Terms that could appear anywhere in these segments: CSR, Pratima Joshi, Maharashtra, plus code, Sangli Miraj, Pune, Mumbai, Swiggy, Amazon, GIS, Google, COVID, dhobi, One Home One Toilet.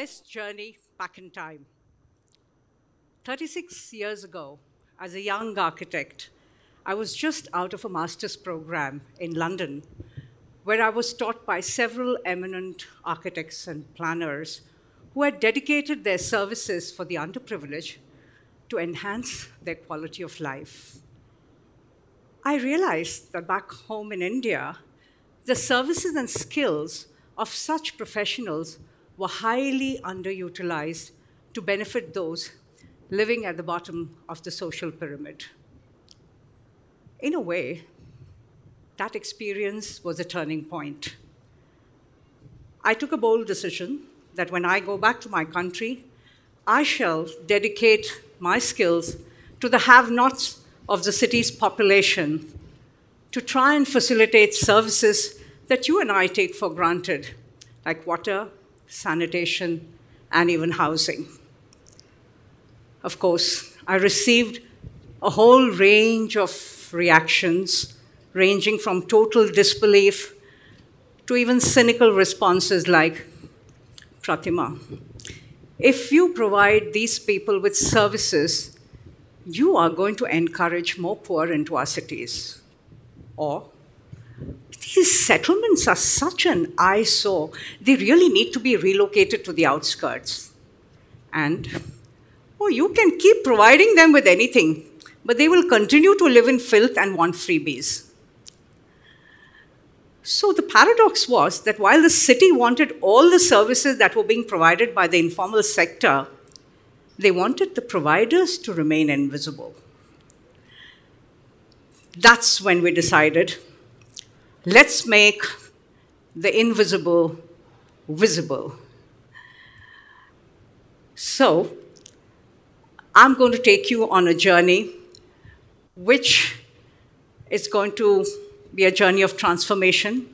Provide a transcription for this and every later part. arrest journey back in time. 36 years ago, as a young architect, I was just out of a master's program in London, where I was taught by several eminent architects and planners who had dedicated their services for the underprivileged to enhance their quality of life. I realized that back home in India, the services and skills of such professionals were highly underutilized to benefit those living at the bottom of the social pyramid. In a way, that experience was a turning point. I took a bold decision that when I go back to my country, I shall dedicate my skills to the have-nots of the city's population to try and facilitate services that you and I take for granted, like water, sanitation, and even housing. Of course, I received a whole range of reactions, ranging from total disbelief to even cynical responses like, Pratima, if you provide these people with services, you are going to encourage more poor into our cities. Or, these settlements are such an eyesore, they really need to be relocated to the outskirts. And, oh, you can keep providing them with anything, but they will continue to live in filth and want freebies. So the paradox was that while the city wanted all the services that were being provided by the informal sector, they wanted the providers to remain invisible. That's when we decided, let's make the invisible visible. So I'm going to take you on a journey which is going to be a journey of transformation,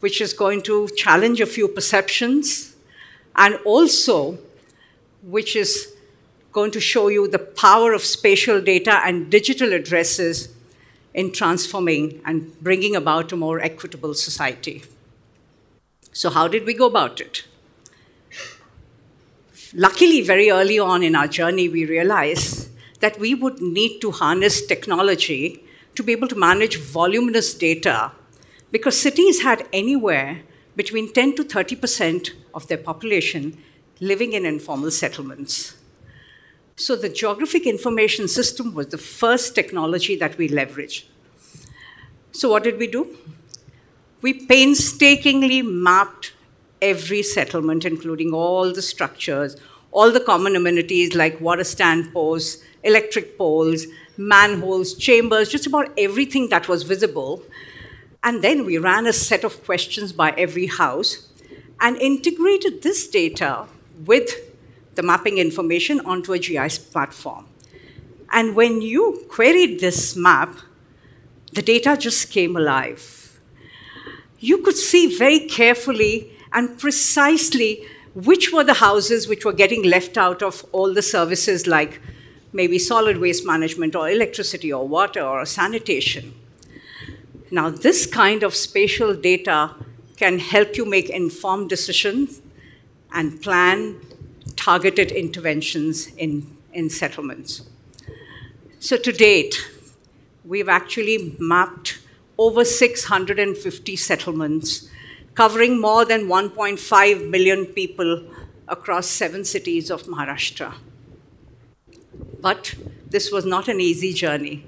which is going to challenge a few perceptions, and also which is going to show you the power of spatial data and digital addresses in transforming and bringing about a more equitable society. So how did we go about it? Luckily, very early on in our journey, we realized that we would need to harness technology to be able to manage voluminous data, because cities had anywhere between 10 to 30% of their population living in informal settlements. So the geographic information system was the first technology that we leveraged. So what did we do? We painstakingly mapped every settlement, including all the structures, all the common amenities like water stand posts, electric poles, manholes, chambers, just about everything that was visible. And then we ran a set of questions by every house and integrated this data with the mapping information onto a GIS platform. And when you queried this map, the data just came alive. You could see very carefully and precisely which were the houses which were getting left out of all the services like maybe solid waste management or electricity or water or sanitation. Now, this kind of spatial data can help you make informed decisions and plan targeted interventions in settlements. So to date, we've actually mapped over 650 settlements, covering more than 1.5 million people across 7 cities of Maharashtra. But this was not an easy journey.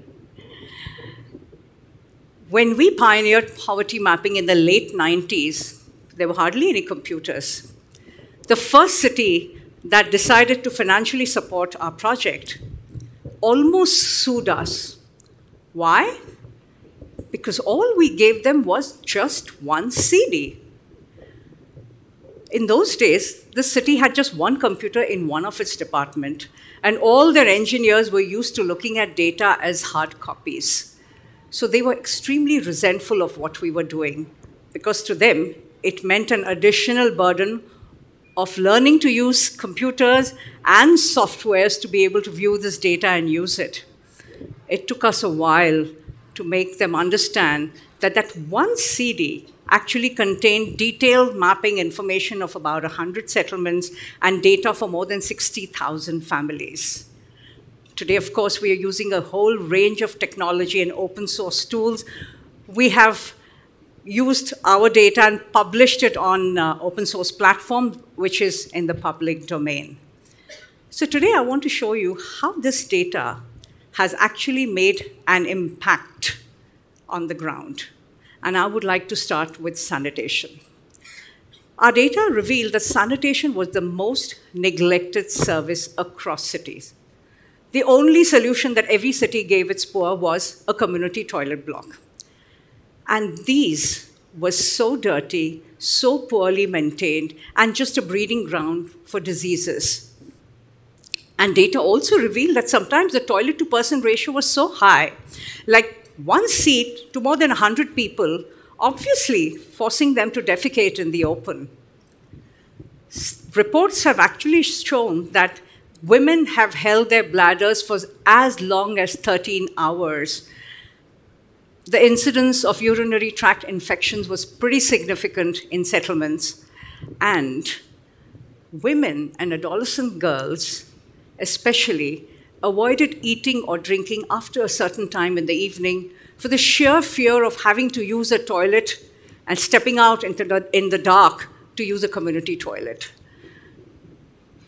When we pioneered poverty mapping in the late 90s, there were hardly any computers. The first city that decided to financially support our project almost sued us. Why? Because all we gave them was just one CD. In those days, the city had just one computer in one of its departments, and all their engineers were used to looking at data as hard copies. So they were extremely resentful of what we were doing, because to them, it meant an additional burden of learning to use computers and softwares to be able to view this data and use it. It took us a while to make them understand that that one CD actually contained detailed mapping information of about 100 settlements and data for more than 60,000 families. Today, of course, we are using a whole range of technology and open source tools. We have used our data and published it on open source platform, which is in the public domain. So today I want to show you how this data has actually made an impact on the ground. And I would like to start with sanitation. Our data revealed that sanitation was the most neglected service across cities. The only solution that every city gave its poor was a community toilet block. And these were so dirty, so poorly maintained, and just a breeding ground for diseases. And data also revealed that sometimes the toilet-to-person ratio was so high, like one seat to more than 100 people, obviously forcing them to defecate in the open. Reports have actually shown that women have held their bladders for as long as 13 hours. The incidence of urinary tract infections was pretty significant in settlements, and women and adolescent girls especially avoided eating or drinking after a certain time in the evening for the sheer fear of having to use a toilet and stepping out in the dark to use a community toilet.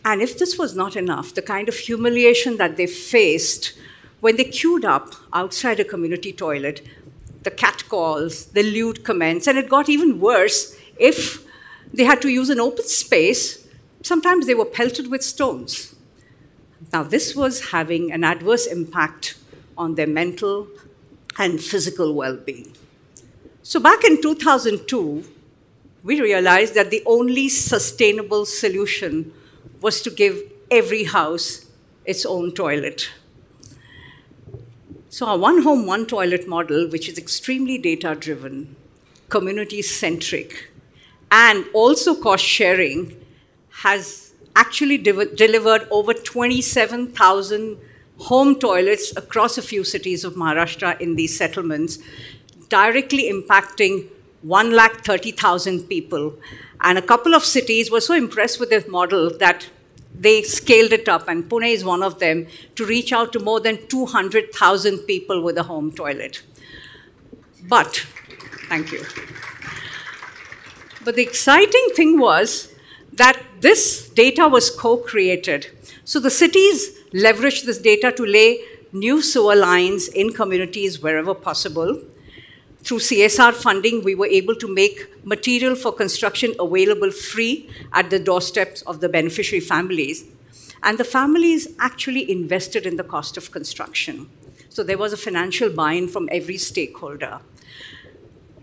And if this was not enough, the kind of humiliation that they faced when they queued up outside a community toilet, the catcalls, the lewd comments, and it got even worse if they had to use an open space. Sometimes they were pelted with stones. Now, this was having an adverse impact on their mental and physical well-being. So back in 2002, we realized that the only sustainable solution was to give every house its own toilet. So our one home, one toilet model, which is extremely data-driven, community-centric, and also cost-sharing, has actually delivered over 27,000 home toilets across a few cities of Maharashtra in these settlements, directly impacting 130,000 people. And a couple of cities were so impressed with this model that they scaled it up, and Pune is one of them, to reach out to more than 200,000 people with a home toilet. But, thank you. But the exciting thing was that this data was co-created. So the cities leveraged this data to lay new sewer lines in communities wherever possible. Through CSR funding, we were able to make material for construction available free at the doorsteps of the beneficiary families. And the families actually invested in the cost of construction. So there was a financial buy-in from every stakeholder.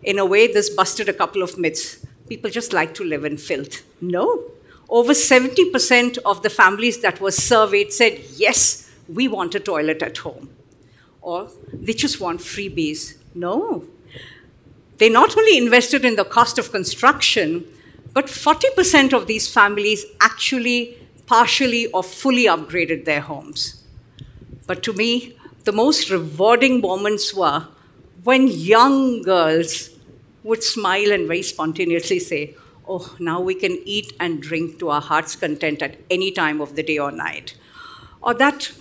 In a way, this busted a couple of myths. People just like to live in filth. No. Over 70% of the families that were surveyed said, yes, we want a toilet at home. Or they just want freebies. No. They not only invested in the cost of construction, but 40% of these families actually partially or fully upgraded their homes. But to me, the most rewarding moments were when young girls would smile and very spontaneously say, oh, now we can eat and drink to our heart's content at any time of the day or night. Or that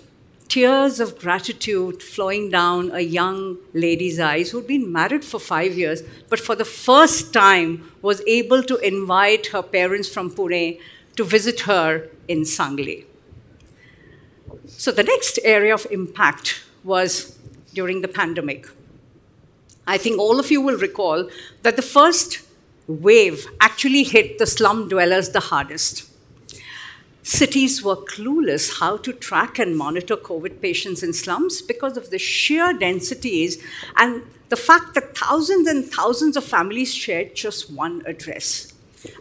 tears of gratitude flowing down a young lady's eyes who'd been married for 5 years, but for the first time was able to invite her parents from Pune to visit her in Sangli. So the next area of impact was during the pandemic. I think all of you will recall that the first wave actually hit the slum dwellers the hardest. Cities were clueless how to track and monitor COVID patients in slums because of the sheer densities and the fact that thousands and thousands of families shared just one address.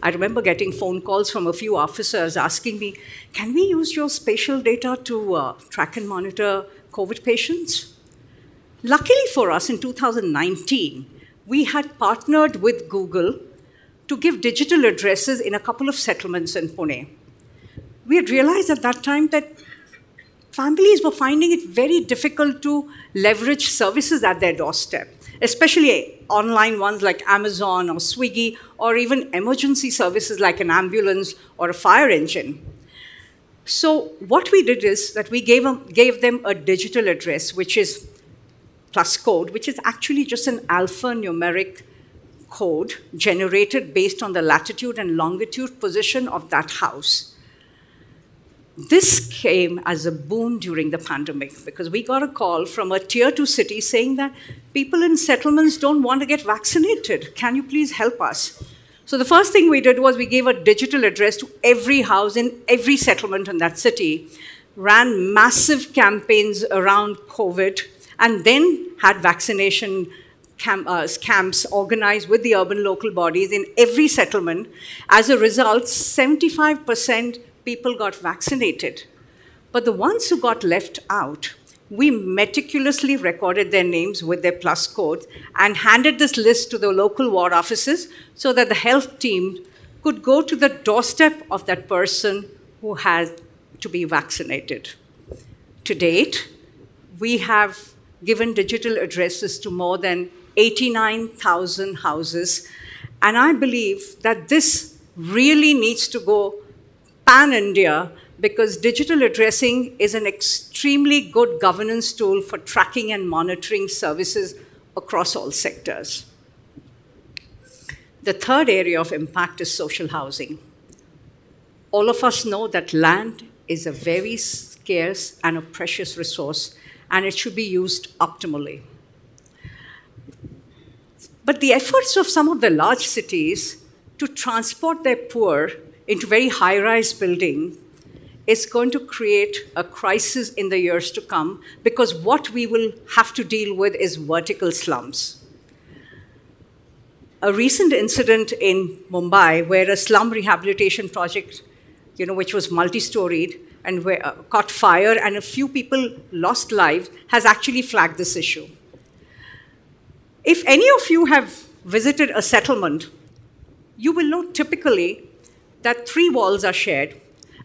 I remember getting phone calls from a few officers asking me, can we use your spatial data to track and monitor COVID patients? Luckily for us, in 2019, we had partnered with Google to give digital addresses in a couple of settlements in Pune. We had realized at that time that families were finding it very difficult to leverage services at their doorstep, especially online ones like Amazon or Swiggy, or even emergency services like an ambulance or a fire engine. So what we did is that we gave them a digital address, which is plus code, which is actually just an alphanumeric code generated based on the latitude and longitude position of that house. This came as a boon during the pandemic because we got a call from a tier 2 city saying that people in settlements don't want to get vaccinated. Can you please help us? So the first thing we did was we gave a digital address to every house in every settlement in that city, ran massive campaigns around COVID, and then had vaccination camps organized with the urban local bodies in every settlement. As a result, 75% people got vaccinated. But the ones who got left out, we meticulously recorded their names with their plus codes and handed this list to the local ward offices so that the health team could go to the doorstep of that person who has to be vaccinated. To date, we have given digital addresses to more than 89,000 houses, and I believe that this really needs to go pan-India, because digital addressing is an extremely good governance tool for tracking and monitoring services across all sectors. The third area of impact is social housing. All of us know that land is a very scarce and a precious resource, and it should be used optimally. But the efforts of some of the large cities to transport their poor into very high-rise building is going to create a crisis in the years to come, because what we will have to deal with is vertical slums. A recent incident in Mumbai where a slum rehabilitation project, which was multi-storied and caught fire and a few people lost lives, has actually flagged this issue. If any of you have visited a settlement, you will know typically that 3 walls are shared,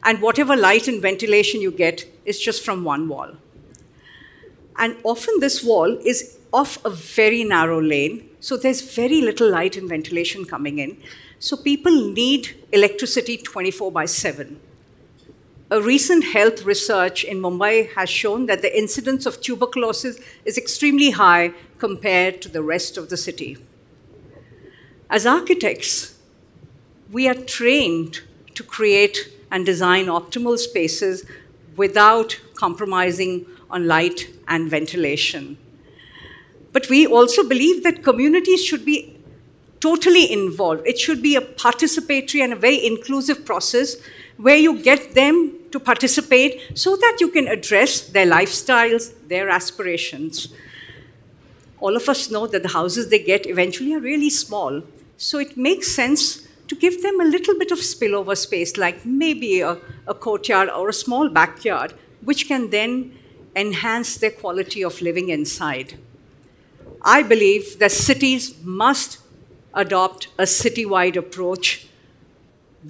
and whatever light and ventilation you get is just from one wall. And often this wall is off a very narrow lane, so there's very little light and ventilation coming in. So people need electricity 24/7. A recent health research in Mumbai has shown that the incidence of tuberculosis is extremely high compared to the rest of the city. As architects, we are trained to create and design optimal spaces without compromising on light and ventilation. But we also believe that communities should be totally involved. It should be a participatory and a very inclusive process where you get them to participate so that you can address their lifestyles, their aspirations. All of us know that the houses they get eventually are really small, so it makes sense to give them a little bit of spillover space, like maybe a courtyard or a small backyard, which can then enhance their quality of living inside. I believe that cities must adopt a city-wide approach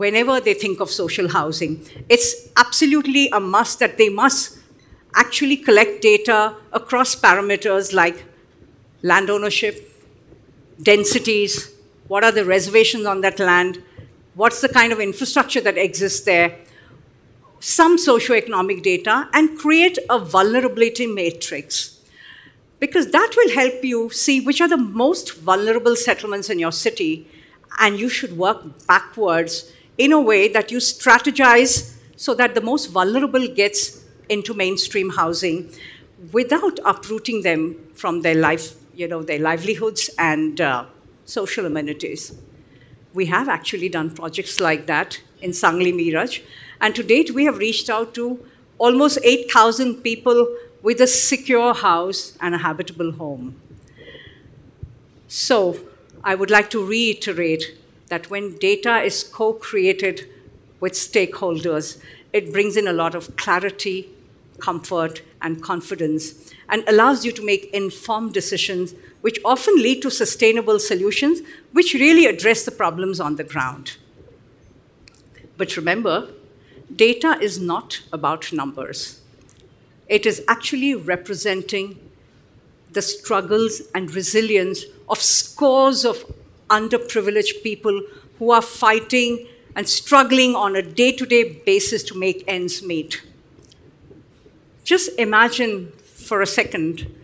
whenever they think of social housing. It's absolutely a must that they must actually collect data across parameters like land ownership, densities, what are the reservations on that land? What's the kind of infrastructure that exists there? Some socioeconomic data, and create a vulnerability matrix, because that will help you see which are the most vulnerable settlements in your city, and you should work backwards in a way that you strategize so that the most vulnerable gets into mainstream housing without uprooting them from their life, their livelihoods and social amenities. We have actually done projects like that in Sangli Miraj, and to date we have reached out to almost 8,000 people with a secure house and a habitable home. So I would like to reiterate that when data is co-created with stakeholders, it brings in a lot of clarity, comfort, and confidence, and allows you to make informed decisions which often lead to sustainable solutions which really address the problems on the ground. But remember, data is not about numbers. It is actually representing the struggles and resilience of scores of underprivileged people who are fighting and struggling on a day-to-day basis to make ends meet. Just imagine for a second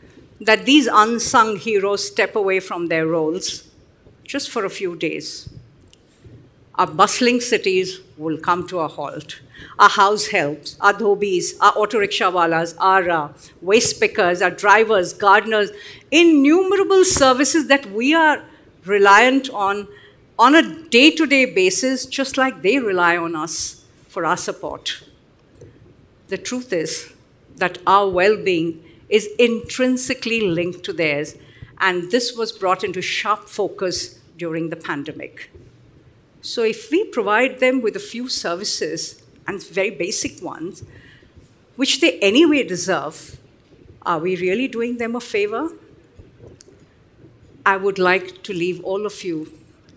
that these unsung heroes step away from their roles just for a few days. Our bustling cities will come to a halt. Our house helps, our dhobis, our auto rickshaw walas, our waste pickers, our drivers, gardeners, innumerable services that we are reliant on a day-to-day basis, just like they rely on us for our support. The truth is that our well-being is intrinsically linked to theirs, and this was brought into sharp focus during the pandemic. So if we provide them with a few services, and very basic ones, which they anyway deserve, are we really doing them a favor? I would like to leave all of you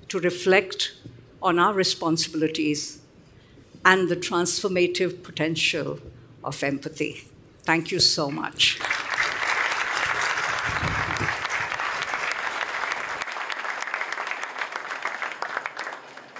to reflect on our responsibilities and the transformative potential of empathy. Thank you so much.